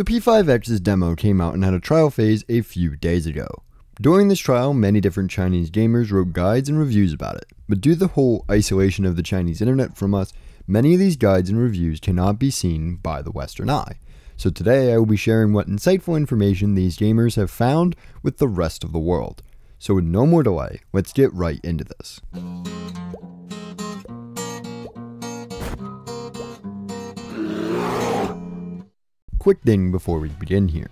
So P5X's demo came out and had a trial phase a few days ago. During this trial, many different Chinese gamers wrote guides and reviews about it, but due to the whole isolation of the Chinese internet from us, many of these guides and reviews cannot be seen by the Western eye. So today I will be sharing what insightful information these gamers have found with the rest of the world. So with no more delay, let's get right into this. Quick thing before we begin here.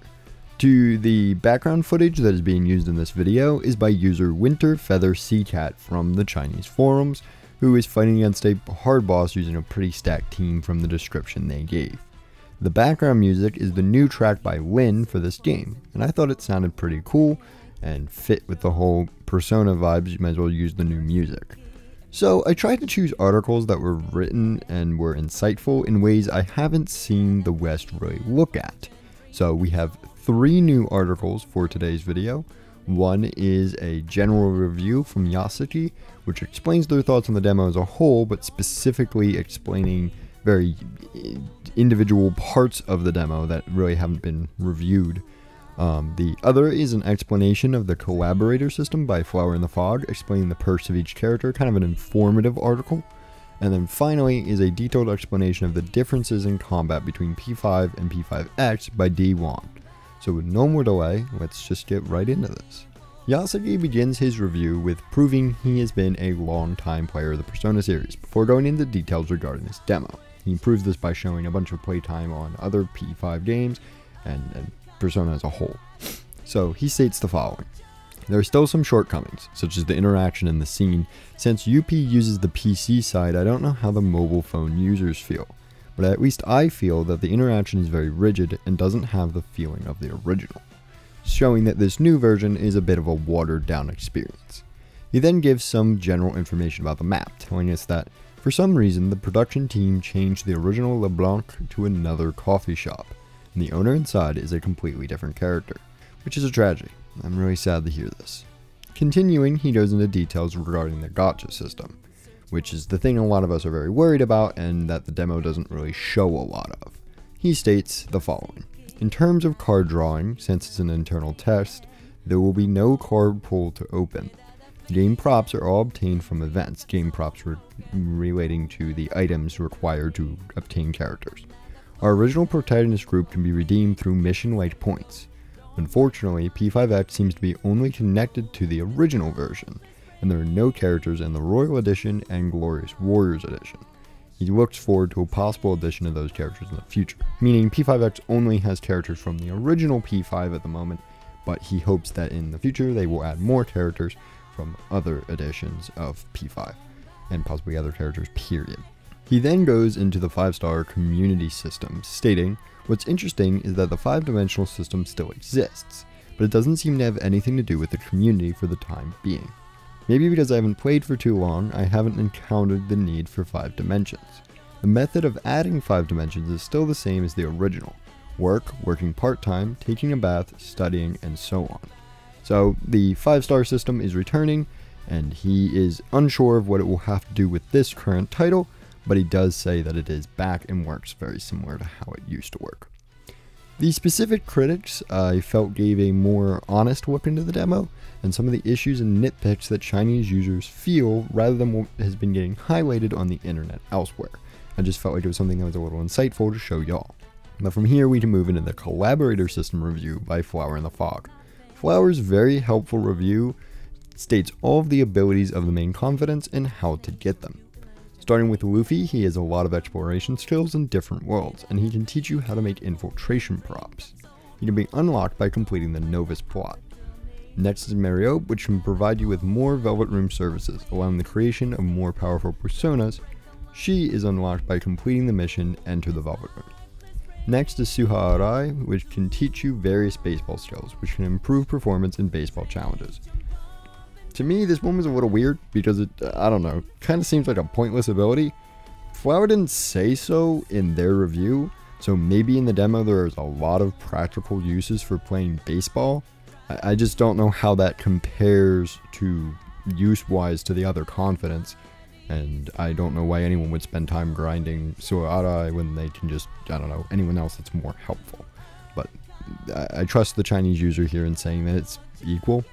The background footage that is being used in this video is by user WinterFeatherSeaCat from the Chinese forums, who is fighting against a hard boss using a pretty stacked team from the description they gave. The background music is the new track by Lin for this game, and I thought it sounded pretty cool and fit with the whole Persona vibes. You might as well use the new music. So I tried to choose articles that were written and were insightful in ways I haven't seen the West really look at. So we have 3 new articles for today's video. One is a general review from Yasuki, which explains their thoughts on the demo as a whole, but specifically explaining very individual parts of the demo that really haven't been reviewed. The other is an explanation of the collaborator system by Flower in the Fog, explaining the perks of each character, kind of an informative article. And then finally is a detailed explanation of the differences in combat between P5 and P5X by D-Wand. So with no more delay, let's just get right into this. Yasuki begins his review with proving he has been a long-time player of the Persona series, before going into details regarding this demo. He proves this by showing a bunch of playtime on other P5 games and Persona as a whole. So he states the following. There are still some shortcomings, such as the interaction in the scene. Since UP uses the PC side, I don't know how the mobile phone users feel, but at least I feel that the interaction is very rigid and doesn't have the feeling of the original, showing that this new version is a bit of a watered down experience. He then gives some general information about the map, telling us that for some reason the production team changed the original Leblanc to another coffee shop, and the owner inside is a completely different character, which is a tragedy. I'm really sad to hear this. Continuing, he goes into details regarding the gacha system, which is the thing a lot of us are very worried about and that the demo doesn't really show a lot of. He states the following. In terms of card drawing, since it's an internal test, there will be no card pool to open. Game props are all obtained from events, game props relating to the items required to obtain characters. Our original protagonist group can be redeemed through mission-like points. Unfortunately, P5X seems to be only connected to the original version, and there are no characters in the Royal Edition and Glorious Warriors Edition. He looks forward to a possible addition of those characters in the future, meaning P5X only has characters from the original P5 at the moment, but he hopes that in the future they will add more characters from other editions of P5, and possibly other characters, period. He then goes into the 5-star community system, stating, what's interesting is that the 5-dimensional system still exists, but it doesn't seem to have anything to do with the community for the time being. Maybe because I haven't played for too long, I haven't encountered the need for 5 dimensions. The method of adding 5 dimensions is still the same as the original. Work, working part-time, taking a bath, studying, and so on. So the 5-star system is returning, and he is unsure of what it will have to do with this current title, but he does say that it is back and works very similar to how it used to work. The specific critics I felt gave a more honest look into the demo and some of the issues and nitpicks that Chinese users feel rather than what has been getting highlighted on the internet elsewhere. I just felt like it was something that was a little insightful to show y'all. But from here we can move into the collaborator system review by Flower in the Fog. Flower's very helpful review states all of the abilities of the main confidants and how to get them. Starting with Luffy, he has a lot of exploration skills in different worlds, and he can teach you how to make infiltration props. He can be unlocked by completing the Novice plot. Next is Mario, which can provide you with more Velvet Room services, allowing the creation of more powerful personas. She is unlocked by completing the mission Enter the Velvet Room. Next is Suha Arai, which can teach you various baseball skills, which can improve performance in baseball challenges. To me, this one was a little weird because it, I don't know, kind of seems like a pointless ability. Flower didn't say so in their review, so maybe in the demo there is a lot of practical uses for playing baseball. I just don't know how that compares to use-wise to the other confidants, and I don't know why anyone would spend time grinding Suarai when they can just, I don't know, anyone else that's more helpful. But I trust the Chinese user here in saying that it's equal.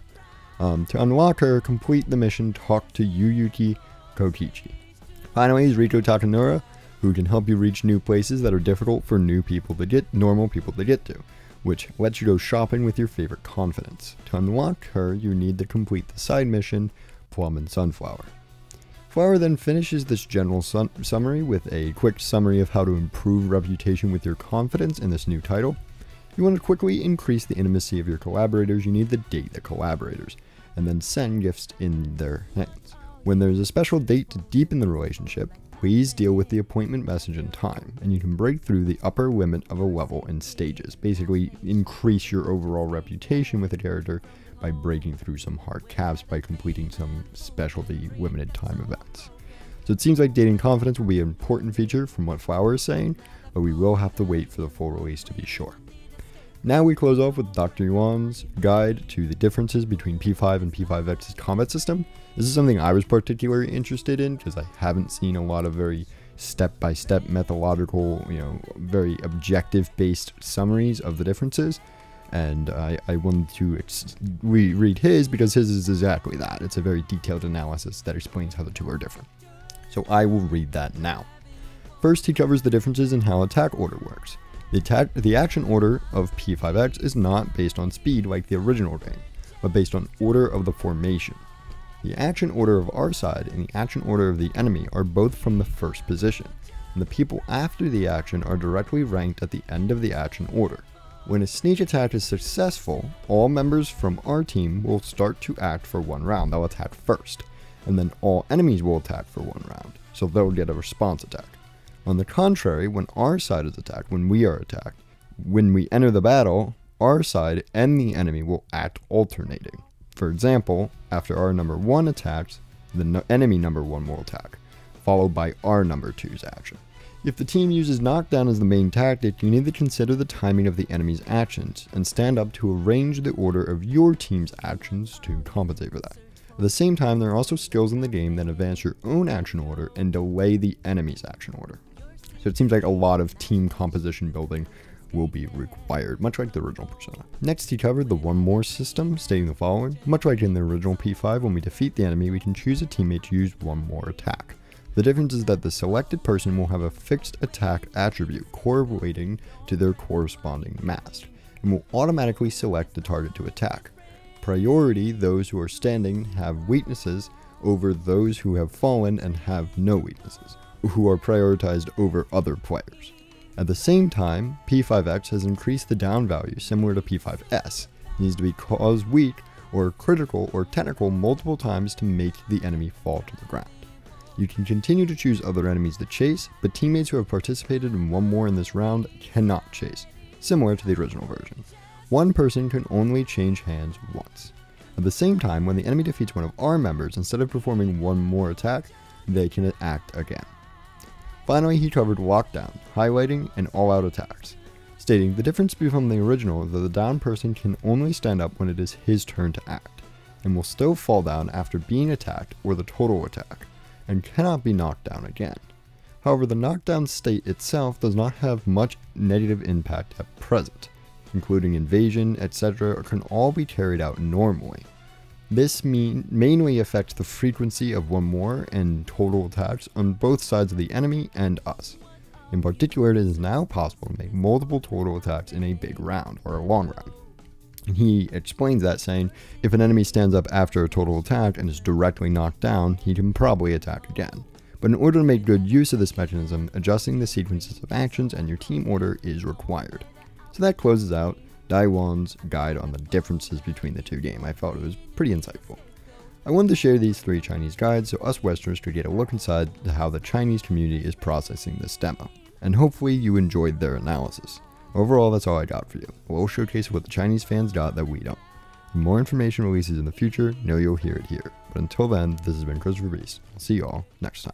To unlock her, complete the mission, talk to Yuyuki Kokichi. Finally is Riko Takenura, who can help you reach new places that are difficult for normal people to get to, which lets you go shopping with your favorite confidence. To unlock her, you need to complete the side mission, Plum and Sunflower. Flower then finishes this general summary with a quick summary of how to improve reputation with your confidence in this new title. You want to quickly increase the intimacy of your collaborators, you need to date the collaborators, and then send gifts in their hands. When there's a special date to deepen the relationship, please deal with the appointment message in time, and you can break through the upper limit of a level in stages. Basically, increase your overall reputation with a character by breaking through some hard caps by completing some specialty limited time events. So it seems like dating confidence will be an important feature from what Flower is saying, but we will have to wait for the full release to be sure. Now we close off with Dr. Yuan's guide to the differences between P5 and P5X's combat system. This is something I was particularly interested in because I haven't seen a lot of very step-by-step methodological, very objective-based summaries of the differences. And I wanted to reread his because his is exactly that. It's a very detailed analysis that explains how the two are different. So I will read that now. First, he covers the differences in how attack order works. The action order of P5X is not based on speed like the original game, but based on order of the formation. The action order of our side and the action order of the enemy are both from the first position, and the people after the action are directly ranked at the end of the action order. When a sneak attack is successful, all members from our team will start to act for one round. They'll attack first, and then all enemies will attack for one round, so they'll get a response attack. On the contrary, when our side is attacked, when we are attacked, when we enter the battle, our side and the enemy will act alternating. For example, after our number one attacks, the enemy number one will attack, followed by our number two's action. If the team uses knockdown as the main tactic, you need to consider the timing of the enemy's actions and stand up to arrange the order of your team's actions to compensate for that. At the same time, there are also skills in the game that advance your own action order and delay the enemy's action order. So it seems like a lot of team composition building will be required, much like the original Persona. Next, he covered the One More system, stating the following. Much like in the original P5, when we defeat the enemy, we can choose a teammate to use one more attack. The difference is that the selected person will have a fixed attack attribute correlating to their corresponding mask, and will automatically select the target to attack. Priority, those who are standing have weaknesses over those who have fallen and have no weaknesses, who are prioritized over other players. At the same time, P5X has increased the down value similar to P5S. It needs to be cause weak or critical or technical multiple times to make the enemy fall to the ground. You can continue to choose other enemies to chase, but teammates who have participated in one more in this round cannot chase, similar to the original version. One person can only change hands once. At the same time, when the enemy defeats one of our members, instead of performing one more attack, they can act again. Finally, he covered lockdown, highlighting, and all-out attacks, stating the difference from the original is that the down person can only stand up when it is his turn to act, and will still fall down after being attacked or the total attack, and cannot be knocked down again. However, the knockdown state itself does not have much negative impact at present, including invasion, etc., can all be carried out normally. This mainly affects the frequency of one more and total attacks on both sides of the enemy and us. In particular, it is now possible to make multiple total attacks in a big round or a long round. And he explains that saying, if an enemy stands up after a total attack and is directly knocked down, he can probably attack again. But in order to make good use of this mechanism, adjusting the sequences of actions and your team order is required. So that closes out D-Wand's guide on the differences between the two games. I felt it was pretty insightful. I wanted to share these three Chinese guides so us Westerners could get a look inside how the Chinese community is processing this demo, and hopefully you enjoyed their analysis. Overall, that's all I got for you. A little showcase of what the Chinese fans got that we don't. For more information releases in the future, know you'll hear it here. But until then, this has been Christopher Beast. I'll see you all next time.